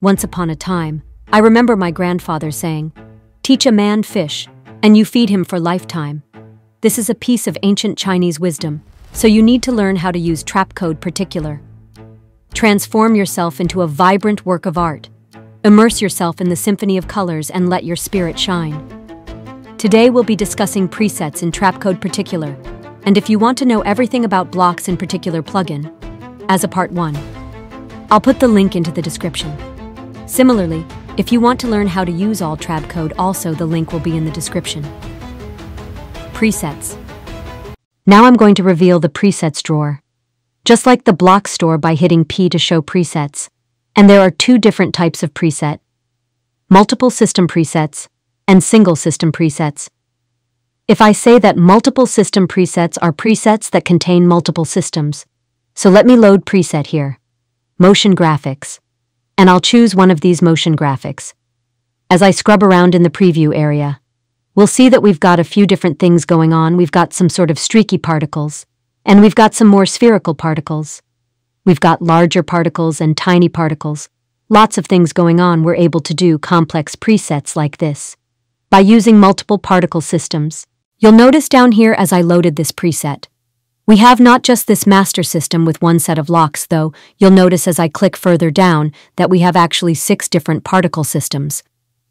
Once upon a time, I remember my grandfather saying, "Teach a man fish, and you feed him for lifetime." This is a piece of ancient Chinese wisdom, so you need to learn how to use trap code particular. Transform yourself into a vibrant work of art. Immerse yourself in the symphony of colors and let your spirit shine. Today we'll be discussing presets in trap code particular, and if you want to know everything about blocks in particular plugin, as a part 1, I'll put the link into the description. Similarly, if you want to learn how to use all trap code, also the link will be in the description. Presets. Now I'm going to reveal the presets drawer. Just like the block store by hitting P to show presets, and there are two different types of preset: multiple system presets and single system presets. If I say that multiple system presets are presets that contain multiple systems, so let me load preset here, motion graphics. And I'll choose one of these motion graphics. As I scrub around in the preview area, we'll see that we've got a few different things going on. We've got some sort of streaky particles, and we've got some more spherical particles. We've got larger particles and tiny particles. Lots of things going on. We're able to do complex presets like this by using multiple particle systems. You'll notice down here as I loaded this preset, we have not just this master system with one set of locks though. You'll notice as I click further down that we have actually 6 different particle systems.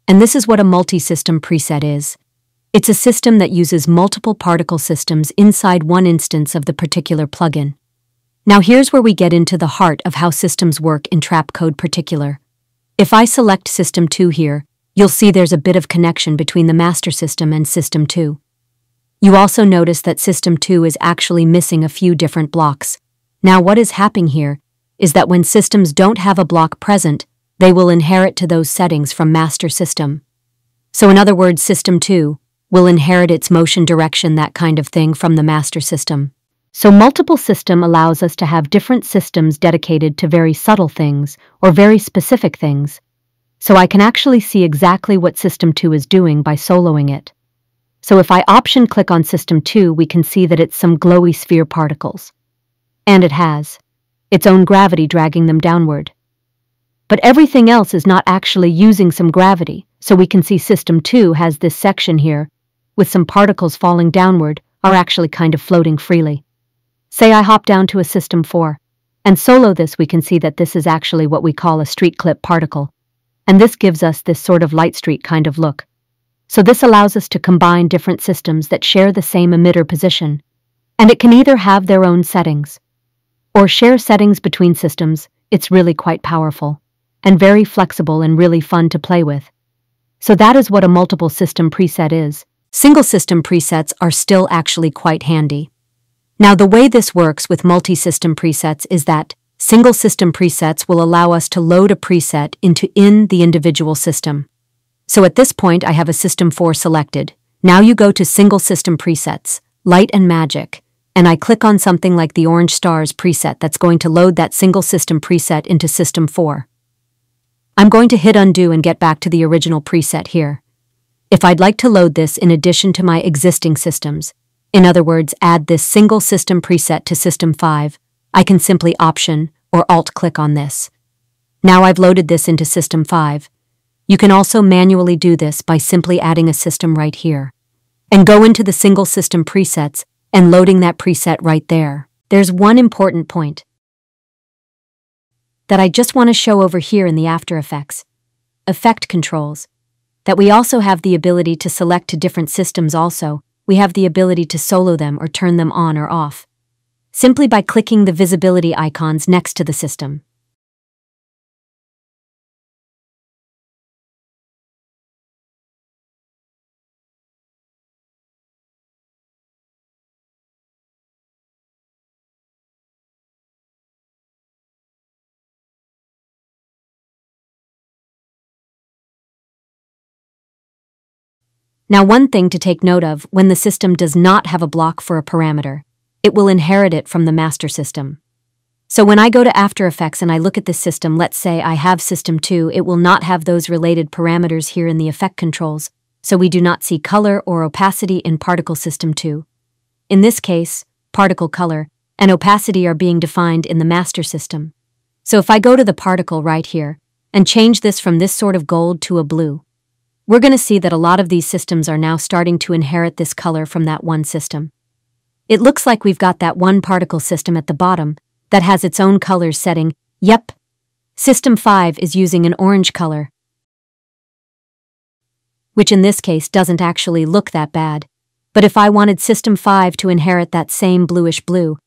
And this is what a multi-system preset is. It's a system that uses multiple particle systems inside one instance of the particular plugin. Now here's where we get into the heart of how systems work in trap code particular. If I select system 2 here, you'll see there's a bit of connection between the master system and system 2. You also notice that System 2 is actually missing a few different blocks. Now what is happening here is that when systems don't have a block present, they will inherit to those settings from Master System. So in other words, System 2 will inherit its motion direction, that kind of thing, from the Master System. So multiple system allows us to have different systems dedicated to very subtle things or very specific things. So I can actually see exactly what System 2 is doing by soloing it. So if I option click on System 2, we can see that it's some glowy sphere particles. And it has its own gravity dragging them downward. But everything else is not actually using some gravity, so we can see System 2 has this section here, with some particles falling downward, are actually kind of floating freely. Say I hop down to a System 4, and solo this, we can see that this is actually what we call a street clip particle. And this gives us this sort of light streak kind of look. So this allows us to combine different systems that share the same emitter position, and it can either have their own settings or share settings between systems. It's really quite powerful and very flexible and really fun to play with. So that is what a multiple system preset is. Single system presets are still actually quite handy. Now the way this works with multi-system presets is that single system presets will allow us to load a preset in the individual system. So at this point I have a System 4 selected. Now you go to Single System Presets, Light and Magic, and I click on something like the orange stars preset that's going to load that single system preset into System 4. I'm going to hit undo and get back to the original preset here. If I'd like to load this in addition to my existing systems, in other words add this single system preset to System 5, I can simply option or alt click on this. Now I've loaded this into System 5. You can also manually do this by simply adding a system right here and go into the single system presets and loading that preset right there. There's one important point that I just want to show over here in the After Effects effect controls, that we also have the ability to select to different systems also. We have the ability to solo them or turn them on or off simply by clicking the visibility icons next to the system. Now one thing to take note of, when the system does not have a block for a parameter, it will inherit it from the master system. So when I go to After Effects and I look at this system, let's say I have System 2, it will not have those related parameters here in the effect controls, so we do not see color or opacity in Particle System 2. In this case, particle color and opacity are being defined in the master system. So if I go to the particle right here, and change this from this sort of gold to a blue. We're going to see that a lot of these systems are now starting to inherit this color from that one system. It looks like we've got that one particle system at the bottom that has its own color setting. Yep, System 5 is using an orange color, which in this case doesn't actually look that bad. But if I wanted System 5 to inherit that same bluish blue,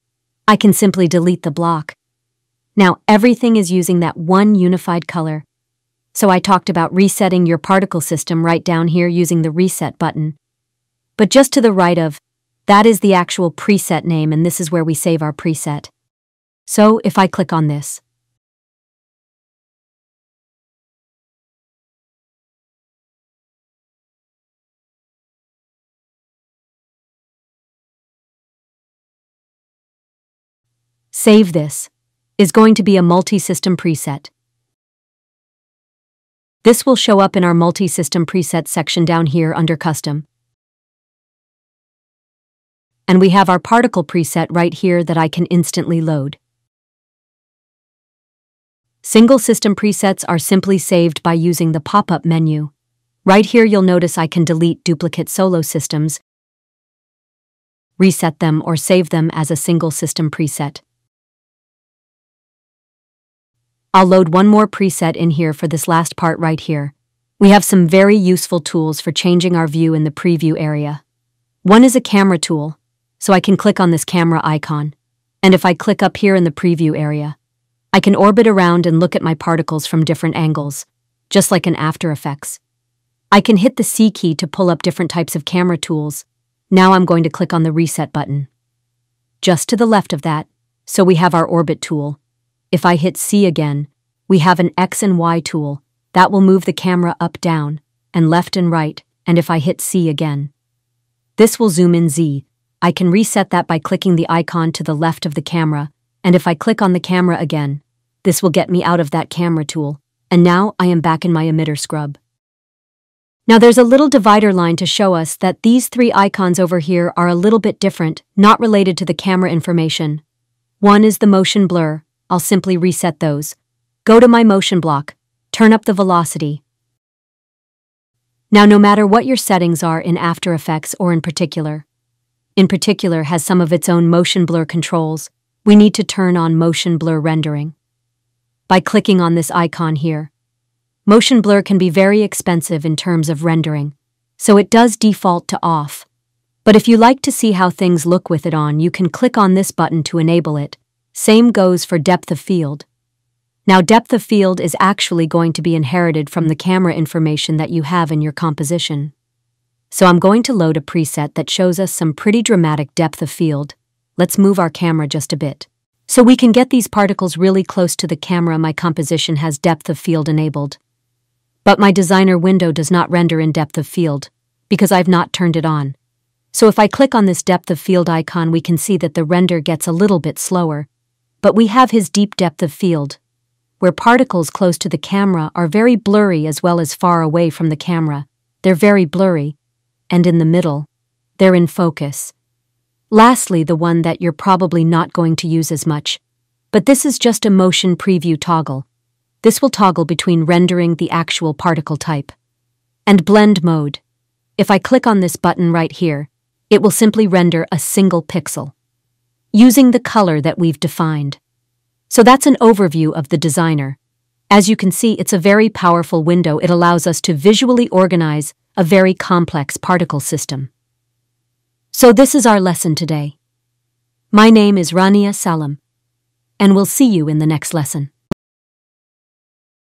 I can simply delete the block. Now everything is using that one unified color. So I talked about resetting your particle system right down here using the reset button. But just to the right of, that is the actual preset name, and this is where we save our preset. So if I click on this, save this is going to be a multi-system preset. This will show up in our multi-system preset section down here under custom. And we have our particle preset right here that I can instantly load. Single system presets are simply saved by using the pop-up menu. Right here you'll notice I can delete duplicate solo systems, reset them, or save them as a single system preset. I'll load one more preset in here for this last part right here. We have some very useful tools for changing our view in the preview area. One is a camera tool, so I can click on this camera icon. And if I click up here in the preview area, I can orbit around and look at my particles from different angles, just like in After Effects. I can hit the C key to pull up different types of camera tools. Now I'm going to click on the reset button. Just to the left of that, so we have our orbit tool. If I hit C again, we have an X and Y tool that will move the camera up, down, and left and right, and if I hit C again, this will zoom in Z. I can reset that by clicking the icon to the left of the camera, and if I click on the camera again, this will get me out of that camera tool, and now I am back in my emitter scrub. Now there's a little divider line to show us that these three icons over here are a little bit different, not related to the camera information. One is the motion blur. I'll simply reset those. Go to my motion block, turn up the velocity. Now no matter what your settings are in After Effects or in particular has some of its own motion blur controls, we need to turn on motion blur rendering. By clicking on this icon here, motion blur can be very expensive in terms of rendering, so it does default to off. But if you like to see how things look with it on, you can click on this button to enable it. Same goes for depth of field. Now depth of field is actually going to be inherited from the camera information that you have in your composition. So I'm going to load a preset that shows us some pretty dramatic depth of field. Let's move our camera just a bit, so we can get these particles really close to the camera. My composition has depth of field enabled, but my designer window does not render in depth of field because I've not turned it on. So if I click on this depth of field icon, we can see that the render gets a little bit slower. But we have his deep depth of field, where particles close to the camera are very blurry, as well as far away from the camera. They're very blurry, and in the middle, they're in focus. Lastly, the one that you're probably not going to use as much, but this is just a motion preview toggle. This will toggle between rendering the actual particle type and blend mode. If I click on this button right here, it will simply render a single pixel, using the color that we've defined. So that's an overview of the designer. As you can see, it's a very powerful window. It allows us to visually organize a very complex particle system. So this is our lesson today. My name is Rania Salam, and we'll see you in the next lesson.